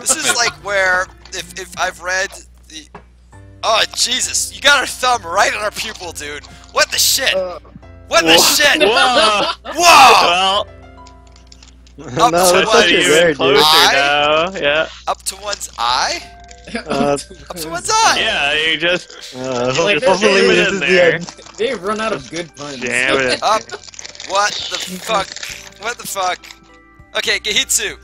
This is like where, if I've read the... Oh, Jesus, you got our thumb right on our pupil, dude. What the shit? What the shit? Whoa! Whoa! Well, up no, to one's even closer now. Yeah. Up to one's eye? Up to one's eye! Yeah, you just... like, hopefully we in there. They run out of good puns. Damn it. Up. What the fuck? What the fuck? Okay, Gehitsu.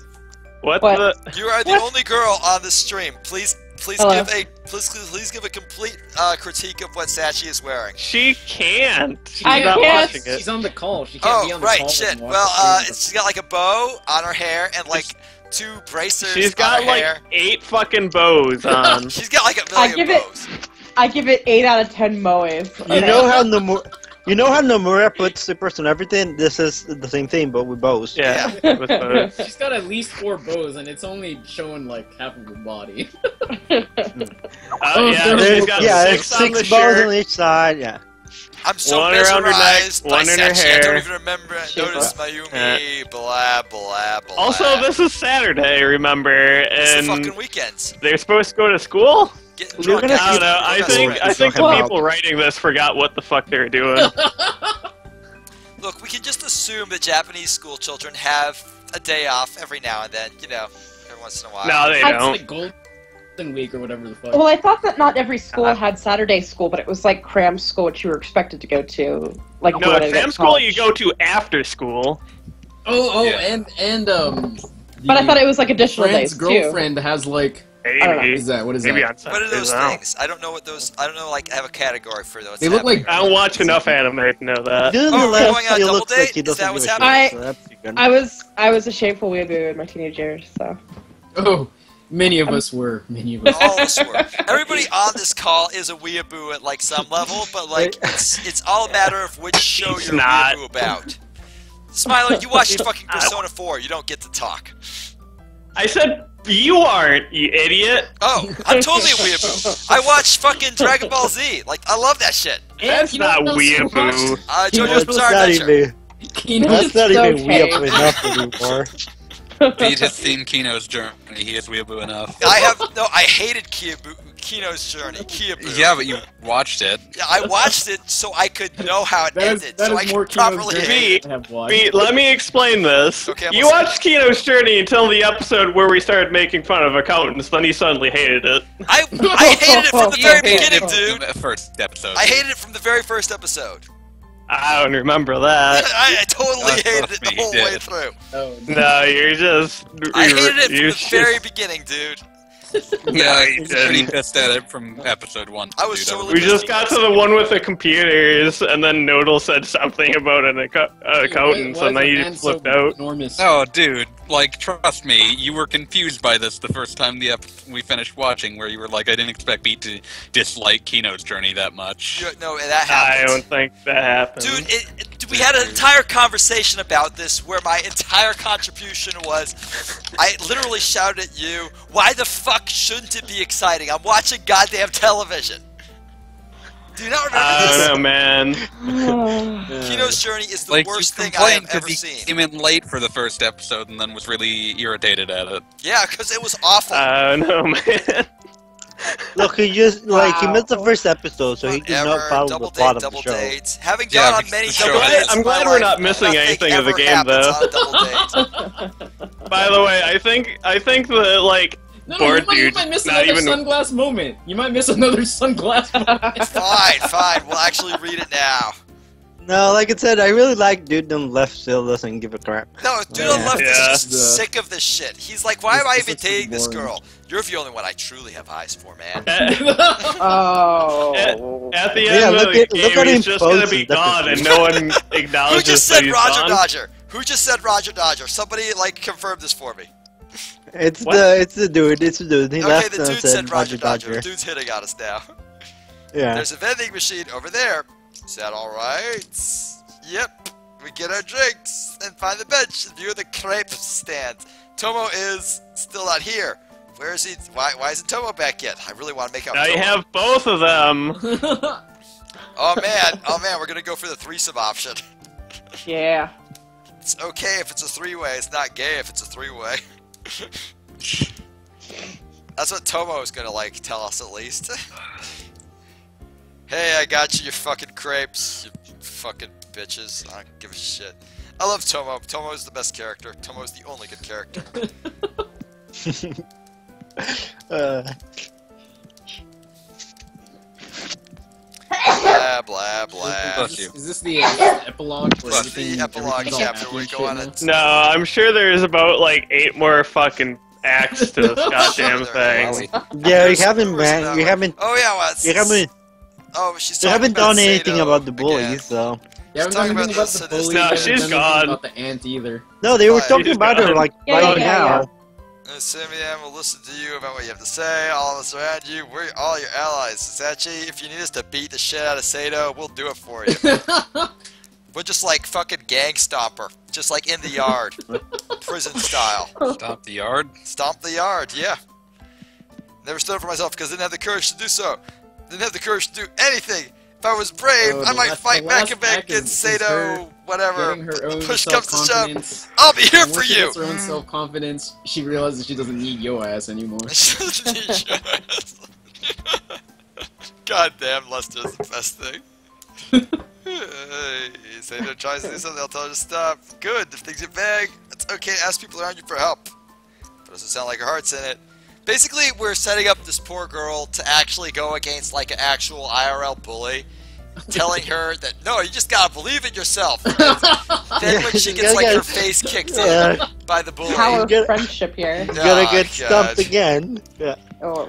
What the? You are the only girl on the stream. Please hello. Give a please give a complete critique of what Sachi is wearing. She can't. She's not watching it. She's on the call. She can't be on the call. Oh, right, shit. Well, she's got like a bow on her hair and like two bracers. She's got on her like hair. 8 fucking bows on. She's got like a million bows. I give it 8 out of 10 moes. You know how Nomura puts zippers on everything? This is the same thing, but with bows. Yeah, with bows. She's got at least 4 bows, and it's only showing, like, half of her body. Yeah, she's got 6 bows on each side, yeah. I'm so mesmerized by Sachi, I don't even remember. Notice Mayumi, blah, blah, blah. Also, this is Saturday, remember, and... It's the fucking weekends. They're supposed to go to school? Drunk, I think the people writing this forgot what the fuck they were doing. Look, we can just assume that Japanese school children have a day off every now and then, you know, every once in a while. No, they don't. It's like Golden Week or whatever the fuck. Well, I thought that not every school had Saturday school, but it was like cram school, which you were expected to go to. Like no, cram school you go to after school. Oh, yeah. and but I thought it was like additional days too. Girlfriend has like. What is that? What are those things? I don't know what those. I don't know. Like, I have a category for those. They look like. I don't watch enough anime to know that. Oh, we're going on a double date. Like is that what's happening? I was a shameful weeaboo in my teenage years. So. Oh, many of us were. Many of us. All of us were. Everybody on this call is a weeaboo at like some level, but like it's all a matter of which show you're a weeaboo about. Smiler, you watched fucking Persona 4. You don't get to talk. I said. You aren't, you idiot. Oh, I'm totally a weeaboo. I watch fucking Dragon Ball Z. Like, I love that shit. That's not weeaboo. JoJo's Bizarre Adventure. That's not even weeaboo enough to do more. Beat has seen Kino's Journey. He is weeaboo enough. I hated Kino's Journey. Kiaboo. Yeah, but you watched it. Yeah, I watched it so I could know how it ended, so I could properly hate it. Beat, let me explain this. Okay, you watched Kino's Journey until the episode where we started making fun of accountants, then you suddenly hated it. I hated it from the very beginning, dude. First episode. I hated it from the very first episode. I don't remember that. I totally hated it the whole way through. Oh, no, you're just... I hated it from the very beginning, dude. No, you didn't. Pretty pissed at it from episode 1. I was totally pissed. We just got to the one with the computers, and then Nodal said something about an accountant, and then you flipped out. Enormous. Oh, dude, like, trust me, you were confused by this the first time we finished watching, where you were like, I didn't expect me to dislike Kino's Journey that much. No, that happened. I don't think that happened. Dude, we had an entire conversation about this, where my entire contribution was, I literally shouted at you, why the fuck shouldn't it be exciting? I'm watching goddamn television. Do you not remember this? I don't know, man. Kino's Journey is the worst thing I have ever seen. He came in late for the first episode and then was really irritated at it. Yeah, because it was awful. I don't know, man. Look, he just, he missed the first episode, so he did not follow the plot of the show. Having gone on many double dates, I'm glad we're not missing anything of the game, though. By the way, I think that, like, No, you might miss another sunglass moment. You might miss another sunglass moment. Fine. We'll actually read it now. No, like I said, I really like Dude on Left still doesn't give a crap. No, Dude on Left is just sick of this shit. He's like, why am I even dating this girl? You're the only one I truly have eyes for, man. Oh. At the end of the game, he's just going to be gone and no one acknowledges. Who just said Roger Dodger? Who just said Roger Dodger? Somebody, like, confirm this for me. It's the dude. He left the dude said Roger Dodger. The dude's hitting on us now. Yeah. There's a vending machine over there. Is that alright? Yep. We get our drinks and find the bench and view the crepe stand. Tomo is still not here. Where is he? Why isn't Tomo back yet? I really want to make out Tomo. Now you have both of them. Oh man, we're gonna go for the threesome option. Yeah. It's okay if it's a three-way, it's not gay if it's a three-way. That's what Tomo is gonna like tell us at least. Hey, I got you fucking crepes, you fucking bitches. I don't give a shit. I love Tomo. Tomo's the best character. Tomo's the only good character. Blah blah blah. Is this the epilogue? This is the epilogue chapter. We go on it. No, I'm sure there's about like 8 more fucking acts to this goddamn thing. Yeah, we haven't, man. We haven't. Oh yeah, what? You haven't. Oh, she's. You haven't done anything about the bullies, so. Yeah, we're talking about the bullies. No, she's gone. About the aunt either. No, they were talking about her like right now. Simeon will listen to you about what you have to say. All of us around you, we're all your allies. Sachi, if you need us to beat the shit out of Sato, we'll do it for you. We're just like fucking gang stomper. Just like in the yard. Prison style. Stomp the yard? Stomp the yard, yeah. Never stood up for myself because I didn't have the courage to do so. Didn't have the courage to do anything. If I was brave, I might fight back and back against Sato, whatever. Push comes to shove. I'll be here for you. Her own self-confidence, she realizes she doesn't need your ass anymore. She doesn't need your ass. Goddamn, Lester is the best thing. Sato tries to do something, I'll tell her to stop. Good, if things get vague, it's okay to ask people around you for help. But it doesn't sound like her heart's in it. Basically, we're setting up this poor girl to actually go against, like, an actual IRL bully, telling her that, no, you just gotta believe in yourself. Then when she gets, like, her face kicked in by the bully. Power of friendship here. Gonna get stumped again. Yeah. Oh.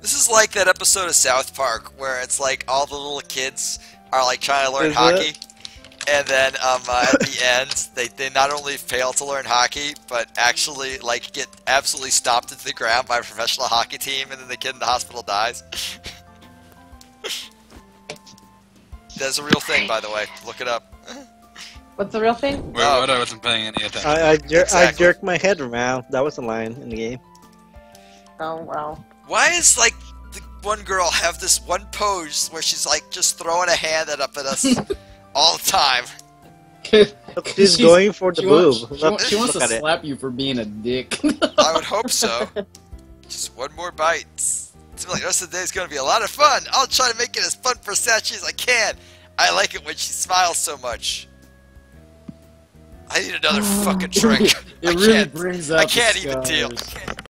This is like that episode of South Park where it's, like, all the little kids are, like, trying to learn hockey. And then at the end, they not only fail to learn hockey, but actually like get absolutely stomped into the ground by a professional hockey team, and then the kid in the hospital dies. That's a real thing, by the way. Look it up. What's the real thing? Wait, what? I wasn't paying any attention. I jerked my head around. That was a line in the game. Oh wow. Why is like the one girl have this one pose where she's like just throwing a hand up at us? All the time. She's going for the boob. She wants to slap you for being a dick. I would hope so. Just one more bite. It's like the rest of the day's gonna be a lot of fun. I'll try to make it as fun for Sachi as I can. I like it when she smiles so much. I need another fucking drink. It really brings out the scars. I can't even deal.